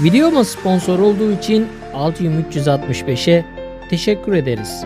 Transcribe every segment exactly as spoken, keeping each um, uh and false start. Videoma sponsor olduğu için Altium üç yüz altmış beş'e teşekkür ederiz.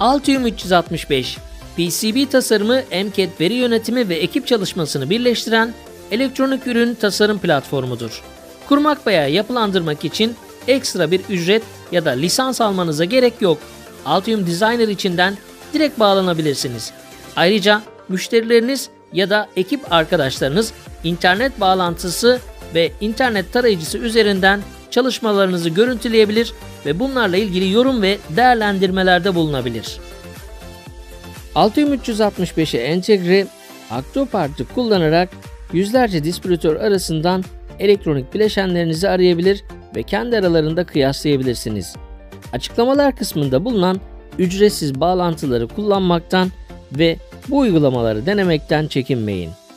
Altium üç yüz altmış beş, P C B tasarımı, M C A D veri yönetimi ve ekip çalışmasını birleştiren elektronik ürün tasarım platformudur. Kurmak veya yapılandırmak için ekstra bir ücret ya da lisans almanıza gerek yok. Altium Designer içinden direkt bağlanabilirsiniz. Ayrıca müşterileriniz ya da ekip arkadaşlarınız internet bağlantısı ve internet tarayıcısı üzerinden çalışmalarınızı görüntüleyebilir ve bunlarla ilgili yorum ve değerlendirmelerde bulunabilir. Altium üç yüz altmış beş'e entegre Octopart'ı kullanarak yüzlerce distribütör arasından elektronik bileşenlerinizi arayabilir ve kendi aralarında kıyaslayabilirsiniz. Açıklamalar kısmında bulunan ücretsiz bağlantıları kullanmaktan ve bu uygulamaları denemekten çekinmeyin.